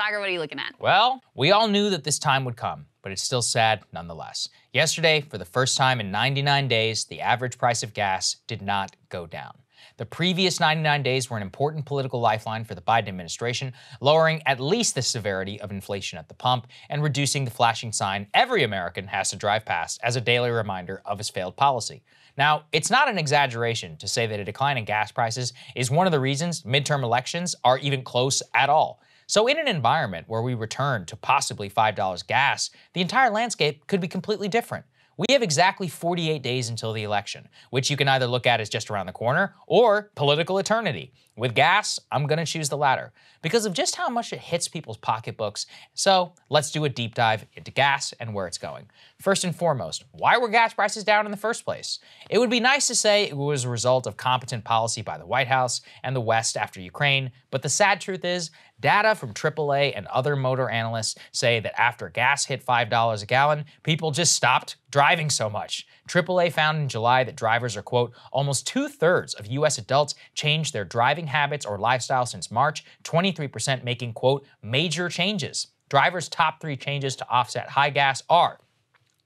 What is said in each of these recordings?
Saagar, what are you looking at? Well, we all knew that this time would come, but it's still sad nonetheless. Yesterday, for the first time in 99 days, the average price of gas did not go down. The previous 99 days were an important political lifeline for the Biden administration, lowering at least the severity of inflation at the pump and reducing the flashing sign every American has to drive past as a daily reminder of his failed policy. Now, it's not an exaggeration to say that a decline in gas prices is one of the reasons midterm elections are even close at all. So in an environment where we return to possibly $5 gas, the entire landscape could be completely different. We have exactly 48 days until the election, which you can either look at as just around the corner or political eternity. With gas, I'm gonna choose the latter because of just how much it hits people's pocketbooks. So let's do a deep dive into gas and where it's going. First and foremost, why were gas prices down in the first place? It would be nice to say it was a result of competent policy by the White House and the West after Ukraine, but the sad truth is, data from AAA and other motor analysts say that after gas hit $5 a gallon, people just stopped driving so much. AAA found in July that drivers are, quote, almost 2/3 of U.S. adults changed their driving habits or lifestyle since March, 23% making, quote, major changes. Drivers' top three changes to offset high gas are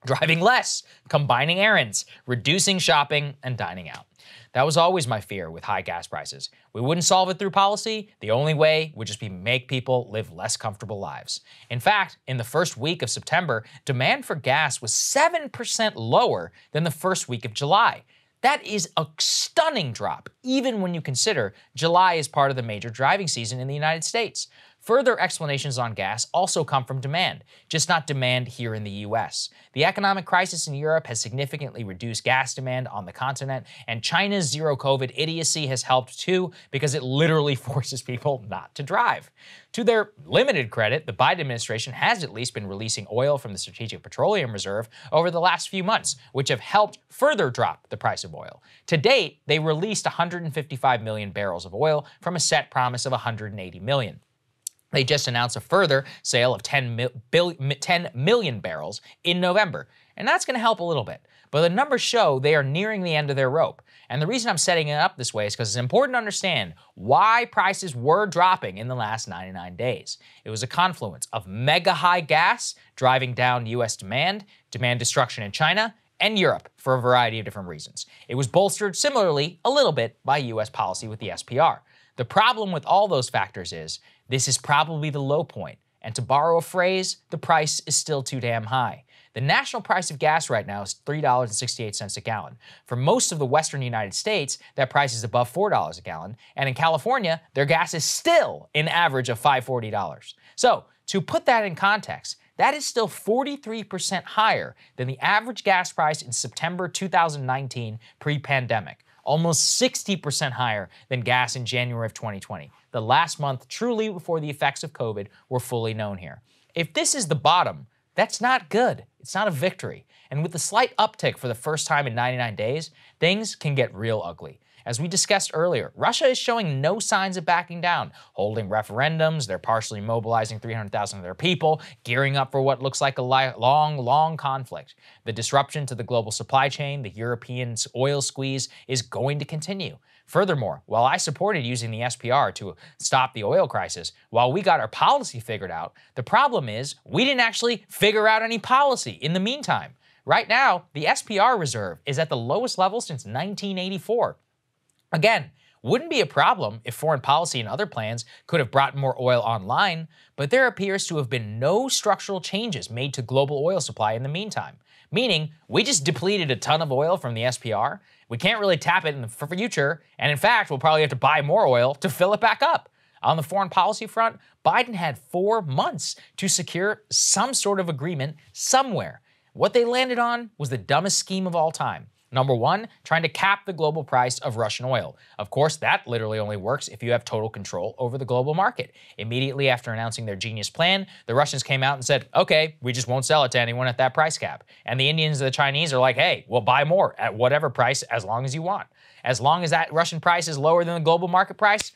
driving less, combining errands, reducing shopping, and dining out. That was always my fear with high gas prices. We wouldn't solve it through policy. The only way would just be make people live less comfortable lives. In fact, in the first week of September, demand for gas was 7% lower than the first week of July. That is a stunning drop, even when you consider July is part of the major driving season in the United States. Further explanations on gas also come from demand, just not demand here in the US. The economic crisis in Europe has significantly reduced gas demand on the continent, and China's zero-COVID idiocy has helped too because it literally forces people not to drive. To their limited credit, the Biden administration has at least been releasing oil from the Strategic Petroleum Reserve over the last few months, which have helped further drop the price of oil. To date, they released 155 million barrels of oil from a set promise of 180 million. They just announced a further sale of 10 million barrels in November, and that's going to help a little bit. But the numbers show they are nearing the end of their rope. And the reason I'm setting it up this way is because it's important to understand why prices were dropping in the last 99 days. It was a confluence of mega high gas driving down US demand, demand destruction in China, and Europe for a variety of different reasons. It was bolstered similarly a little bit by US policy with the SPR. The problem with all those factors is this is probably the low point, and to borrow a phrase, the price is still too damn high. The national price of gas right now is $3.68 a gallon. For most of the western United States, that price is above $4 a gallon, and in California, their gas is still an average of $5.40. So, to put that in context, that is still 43% higher than the average gas price in September 2019 pre-pandemic. Almost 60% higher than gas in January of 2020, the last month truly before the effects of COVID were fully known here. If this is the bottom, that's not good. It's not a victory. And with the slight uptick for the first time in 99 days, things can get real ugly. As we discussed earlier, Russia is showing no signs of backing down, holding referendums, they're partially mobilizing 300,000 of their people, gearing up for what looks like a long, long conflict. The disruption to the global supply chain, the European oil squeeze is going to continue. Furthermore, while I supported using the SPR to stop the oil crisis, while we got our policy figured out, the problem is we didn't actually figure out any policy in the meantime. Right now, the SPR reserve is at the lowest level since 1984. Again, wouldn't be a problem if foreign policy and other plans could have brought more oil online, but there appears to have been no structural changes made to global oil supply in the meantime. Meaning, we just depleted a ton of oil from the SPR, we can't really tap it in the future, and in fact, we'll probably have to buy more oil to fill it back up. On the foreign policy front, Biden had 4 months to secure some sort of agreement somewhere. What they landed on was the dumbest scheme of all time. Number one, trying to cap the global price of Russian oil. Of course, that literally only works if you have total control over the global market. Immediately after announcing their genius plan, the Russians came out and said, okay, we just won't sell it to anyone at that price cap. And the Indians and the Chinese are like, hey, we'll buy more at whatever price as long as you want. As long as that Russian price is lower than the global market price,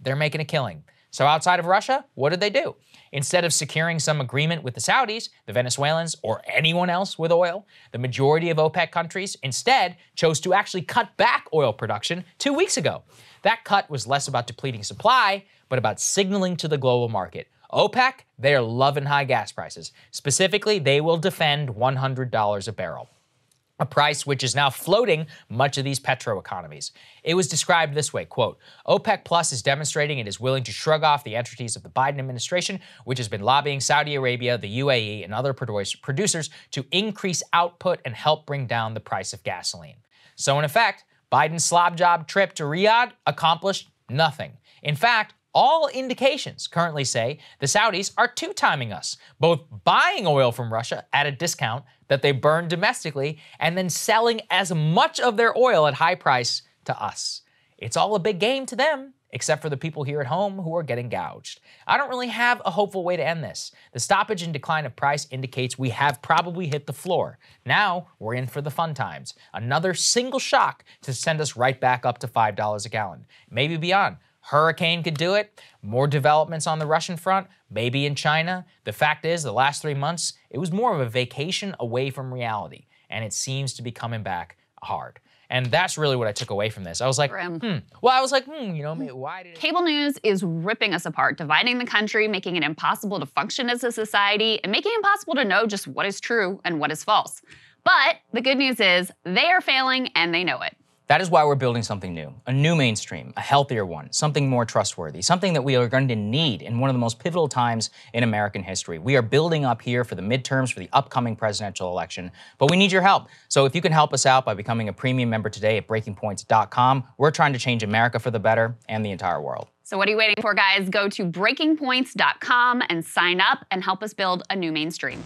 they're making a killing. So outside of Russia, what did they do? Instead of securing some agreement with the Saudis, the Venezuelans, or anyone else with oil, the majority of OPEC countries instead chose to actually cut back oil production 2 weeks ago. That cut was less about depleting supply, but about signaling to the global market, OPEC, they are loving high gas prices. Specifically, they will defend $100 a barrel, a price which is now floating much of these petroeconomies. It was described this way, quote, OPEC Plus is demonstrating it is willing to shrug off the entreaties of the Biden administration, which has been lobbying Saudi Arabia, the UAE, and other producers to increase output and help bring down the price of gasoline. So in effect, Biden's slob job trip to Riyadh accomplished nothing. In fact, all indications currently say the Saudis are two-timing us, both buying oil from Russia at a discount that they burn domestically and then selling as much of their oil at high price to us. It's all a big game to them, except for the people here at home who are getting gouged. I don't really have a hopeful way to end this. The stoppage and decline of price indicates we have probably hit the floor. Now we're in for the fun times. Another single shock to send us right back up to $5 a gallon, maybe beyond. Hurricane could do it, more developments on the Russian front, maybe in China. The fact is, the last 3 months, it was more of a vacation away from reality, and it seems to be coming back hard. And that's really what I took away from this. I was like, you know, why did it... Cable news is ripping us apart, dividing the country, making it impossible to function as a society, and making it impossible to know just what is true and what is false. But the good news is they are failing and they know it. That is why we're building something new, a new mainstream, a healthier one, something more trustworthy, something that we are going to need in one of the most pivotal times in American history. We are building up here for the midterms, for the upcoming presidential election, but we need your help. So if you can help us out by becoming a premium member today at breakingpoints.com, we're trying to change America for the better and the entire world. So what are you waiting for, guys? Go to breakingpoints.com and sign up and help us build a new mainstream.